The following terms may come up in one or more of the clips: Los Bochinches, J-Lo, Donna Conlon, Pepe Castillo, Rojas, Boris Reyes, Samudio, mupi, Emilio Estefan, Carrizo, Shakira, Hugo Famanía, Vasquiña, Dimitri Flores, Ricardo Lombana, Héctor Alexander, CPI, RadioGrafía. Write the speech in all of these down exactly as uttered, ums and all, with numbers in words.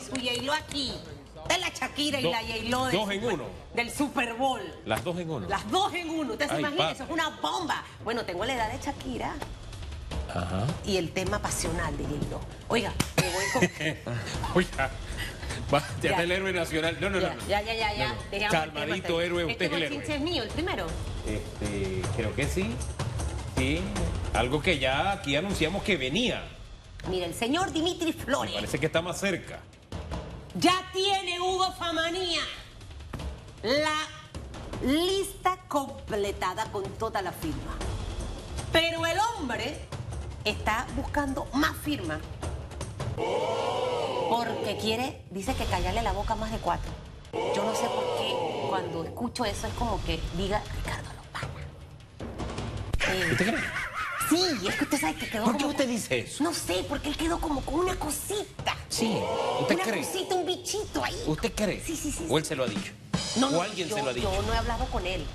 y su J-Lo aquí. Está la Shakira y Do, la J-Lo de dos en uno. Del Super Bowl. Las dos en uno. Las dos en uno. Usted se Ay, imagina, pa. Eso es una bomba. Bueno, tengo la edad de Shakira. Ajá. Y el tema pasional de J-Lo. Oiga, me voy con... Oiga. Va, ya, ya está el héroe nacional. No, no, ya, no, no. Ya, ya, ya, ya. No, no. Calmadito, héroe, usted es el héroe. ¿Este es mío, el primero? Este, creo que sí. Sí. Algo que ya aquí anunciamos que venía. Mira, el señor Dimitri Flores. Me parece que está más cerca. Ya tiene Hugo Famanía la lista completada con toda la firma. Pero el hombre está buscando más firma. Porque quiere, dice que callarle la boca a más de cuatro. Yo no sé por qué cuando escucho eso es como que diga Ricardo Lombana. Eh, ¿Usted cree? Sí, es que usted sabe que quedó ¿Por como... ¿Por qué usted con... dice eso? No sé, porque él quedó como con una cosita. Sí, ¿usted una cree? Una cosita, un bichito ahí. ¿Usted cree? Sí, sí, sí. ¿O él se lo ha dicho? No, no, ¿O alguien yo, se lo ha dicho? Yo no he hablado con él,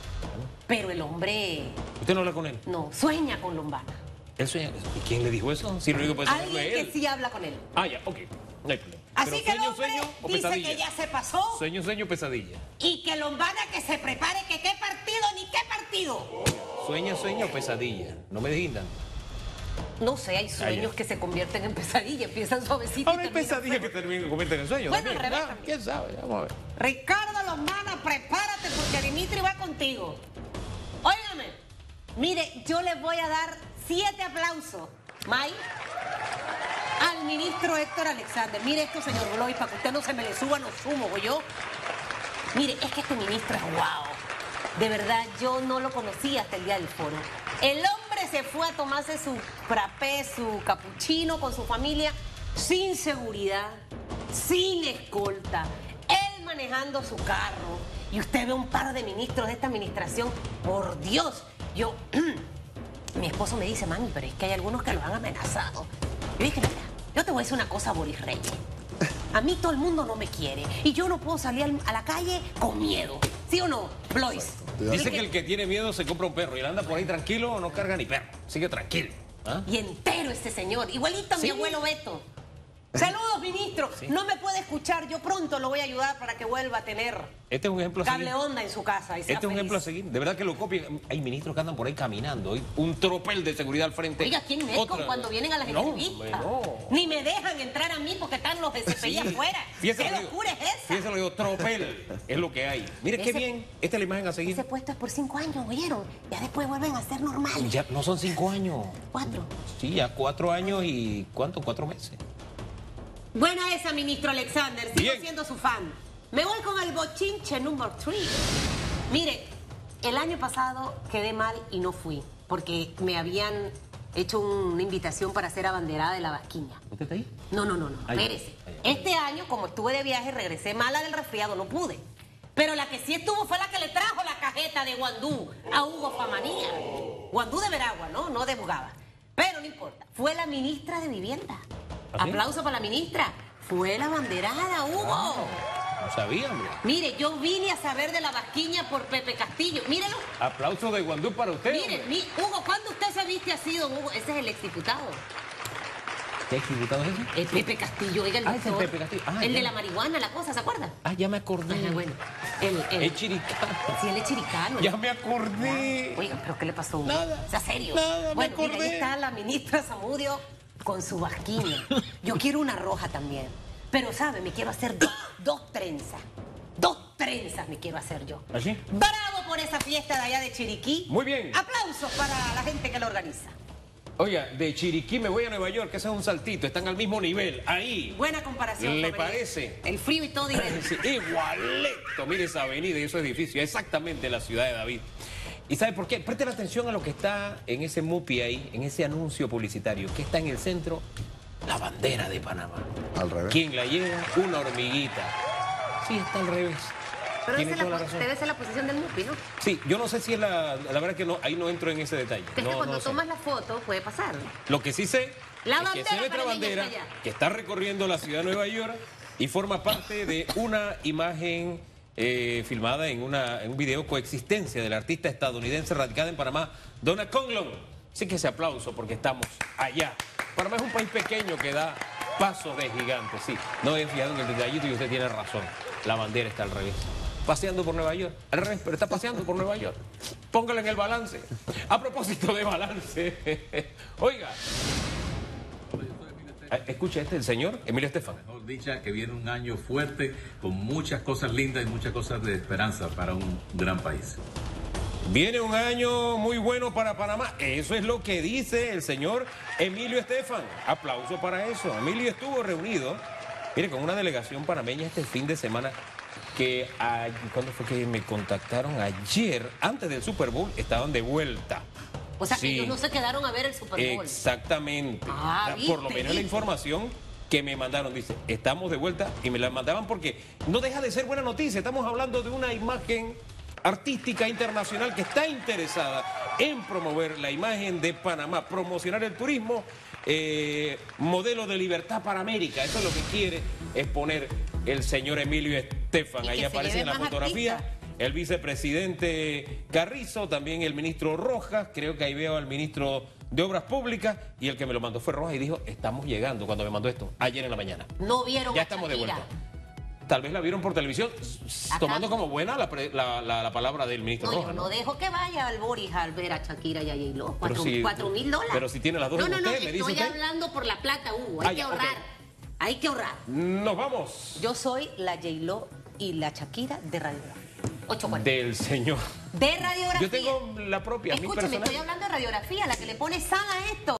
pero el hombre... ¿Usted no habla con él? No, sueña con Lombana. ¿Él sueña? ¿Y quién le dijo eso? Si lo digo, pues, alguien es él. que sí habla con él. Ah, ya, ok. No hay problema. Así Pero que sueño, el hombre sueño, o dice pesadilla. que ya se pasó. Sueño, sueño, pesadilla. Y que Lombana que se prepare, que qué partido, ni qué partido. Sueña, sueño, pesadilla. No me digan. No sé, hay sueños Ay, que se convierten en pesadilla. Empiezan suavecito. Ahora hay pesadillas que terminan, convierten en sueños. Bueno, también. Ah, ¿quién sabe? Vamos a ver. Ricardo Lombana, prepárate porque Dimitri va contigo. Óigame, mire, yo les voy a dar siete aplausos. May. Al ministro Héctor Alexander. Mire esto, señor Bloy, para que usted no se me le suba, no sumo, yo. Mire, es que este ministro es guau. De verdad, yo no lo conocía hasta el día del foro. El hombre se fue a tomarse su frappé, su capuchino con su familia, sin seguridad, sin escolta, él manejando su carro. Y usted ve un par de ministros de esta administración, por Dios. Yo, mi esposo me dice, mami, pero es que hay algunos que los han amenazado. Yo dije, mira, yo te voy a decir una cosa, Boris Reyes. A mí todo el mundo no me quiere y yo no puedo salir a la calle con miedo. ¿Sí o no, Blois? Dice que el que tiene miedo se compra un perro y él anda por ahí tranquilo, no carga ni perro. Sigue tranquilo. ¿Ah? Y entero este señor. Igualito a ¿Sí? mi abuelo Beto. Saludos, ministro. Sí. No me puede escuchar. Yo pronto lo voy a ayudar para que vuelva a tener este es un ejemplo cable a onda en su casa. Y este es un feliz. ejemplo a seguir. De verdad que lo copien. Hay ministros que andan por ahí caminando. Hay un tropel de seguridad al frente. Oiga, ¿quién es Otra... cuando vienen a las no, entrevistas? No. Ni me dejan entrar a mí porque están los de C P I sí. afuera. Fíjese, ¿Qué lo locura digo, es esa? Fíjese, lo digo, tropel es lo que hay. Mire ese, qué bien. Esta es la imagen a seguir. Ese puesto es por cinco años, ¿oyeron? Ya después vuelven a ser normales. Ya no son cinco años. Cuatro. Sí, ya cuatro años y ¿cuánto? Cuatro meses. Buena esa, ministro Alexander. Sigo Bien. siendo su fan. Me voy con el bochinche número tres. Mire, el año pasado quedé mal y no fui, porque me habían hecho una invitación para ser abanderada de la Vasquiña. ¿Usted está ahí? No, no, no, no. Espérese. Este año, como estuve de viaje, regresé mala del resfriado, no pude. Pero la que sí estuvo fue la que le trajo la cajeta de guandú a Hugo Famanía. Guandú de Veragua, ¿no? No de Bugaba. Pero no importa. Fue la ministra de Vivienda. ¿Sí? Aplauso para la ministra. Fue la banderada, Hugo. Ah, no sabía, hombre. Mire, yo vine a saber de la Vasquiña por Pepe Castillo. Mírelo. Aplauso de guandú para usted. Mire, mi, Hugo, ¿cuándo usted se viste así, don Hugo? Ese es el exdiputado. ¿Qué exdiputado es ese? El Pepe Castillo, oiga el ah, doctor. Es el Pepe Castillo. Ah, el ya. de la marihuana, la cosa, ¿se acuerda? Ah, ya me acordé. Ay, bueno. El, el... el chiricano. Sí, él es chiricano. Ya el... me acordé. Ah, oiga, ¿pero qué le pasó, Hugo? Nada. O sea, serio. Nada, bueno, me acordé. Mira, ahí está la ministra Samudio con su vasquiña. Yo quiero una roja también. Pero, ¿sabe? Me quiero hacer do, dos trenzas. Dos trenzas me quiero hacer yo. ¿Así? ¡Bravo por esa fiesta de allá de Chiriquí! Muy bien. Aplausos para la gente que lo organiza. Oiga, de Chiriquí me voy a Nueva York, que ese es un saltito. Están al mismo nivel. Ahí. Buena comparación. ¿Le parece? El frío y todo. Sí, igualito. Mire esa avenida y esos edificios. Exactamente la ciudad de David. ¿Y sabe por qué? Preste la atención a lo que está en ese mupi ahí, en ese anuncio publicitario, que está en el centro, la bandera de Panamá. Al revés. ¿Quién la lleva? Una hormiguita. Sí, está al revés. Pero esa la, la debe ser la posición del mupi, ¿no? Sí, yo no sé si es la... La verdad que no, ahí no entro en ese detalle. Es no, que cuando no tomas sé. la foto puede pasar. Lo que sí sé la es que es nuestra bandera está que está recorriendo la ciudad de Nueva York y forma parte de una imagen... Eh, filmada en, una, en un video coexistencia del artista estadounidense radicada en Panamá, Donna Conlon. Así que ese aplauso porque estamos allá. Panamá es un país pequeño que da Paso de gigante, sí. No había fijado en el detallito y usted tiene razón. La bandera está al revés. Paseando por Nueva York. Al revés, pero está paseando por Nueva York. Póngala en el balance. A propósito de balance. Oiga. Escucha, este el señor Emilio Estefan. Mejor dicha que viene un año fuerte con muchas cosas lindas y muchas cosas de esperanza para un gran país. Viene un año muy bueno para Panamá. Eso es lo que dice el señor Emilio Estefan. Aplauso para eso. Emilio estuvo reunido, mire, con una delegación panameña este fin de semana que, a, ¿cuándo fue que me contactaron? Ayer, antes del Super Bowl, estaban de vuelta. O sea, sí, ellos no se quedaron a ver el Super Bowl. Exactamente. Ah, ¿viste? Por lo menos la información que me mandaron, dice, estamos de vuelta, y me la mandaban porque no deja de ser buena noticia. Estamos hablando de una imagen artística internacional que está interesada en promover la imagen de Panamá, promocionar el turismo, eh, modelo de libertad para América. Eso es lo que quiere exponer el señor Emilio Estefan. Ahí aparece en la fotografía artista. El vicepresidente Carrizo, también el ministro Rojas, creo que ahí veo al ministro de Obras Públicas, y el que me lo mandó fue Rojas y dijo, estamos llegando, cuando me mandó esto, ayer en la mañana. No vieron Ya a estamos Shakira. de vuelta. Tal vez la vieron por televisión, Acá. tomando como buena la, pre, la, la, la palabra del ministro no, Rojas. No, no dejo que vaya al Boris al ver a Shakira y a J-Lo. Cuatro, si, cuatro mil dólares. Pero si tiene las dos. No, no, no, usted, no estoy usted? hablando por la plata, Hugo. Hay ah, que ya, ahorrar, okay. hay que ahorrar. Nos vamos. Yo soy la J-Lo y la Shakira de Radio. Del señor. De radiografía. Yo tengo la propia. Escúchame, mi personal. Estoy hablando de radiografía, la que le pone sana a esto.